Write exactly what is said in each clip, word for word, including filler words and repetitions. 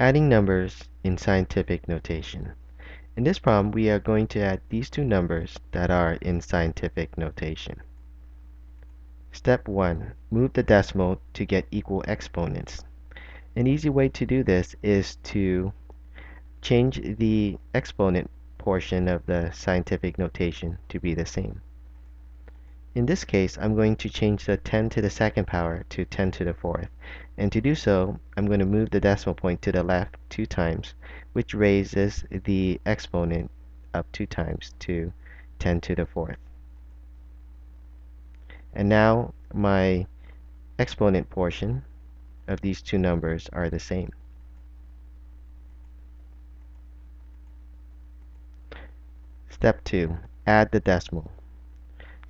Adding numbers in scientific notation. In this problem, we are going to add these two numbers that are in scientific notation. Step one. Move the decimal to get equal exponents. An easy way to do this is to change the exponent portion of the scientific notation to be the same. In this case, I'm going to change the ten to the second power to ten to the fourth, and to do so, I'm going to move the decimal point to the left two times, which raises the exponent up two times to ten to the fourth. And now my exponent portion of these two numbers are the same. Step two. Add the decimal.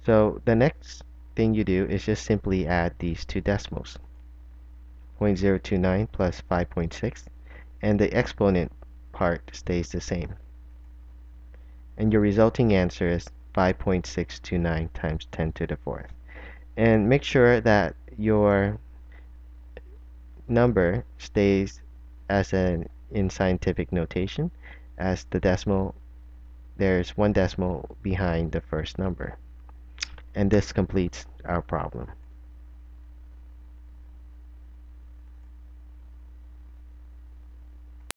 So the next thing you do is just simply add these two decimals, zero point zero two nine plus five point six, and the exponent part stays the same. And your resulting answer is five point six two nine times ten to the fourth. And make sure that your number stays as an in scientific notation, as the decimal, there's one decimal behind the first number. And this completes our problem.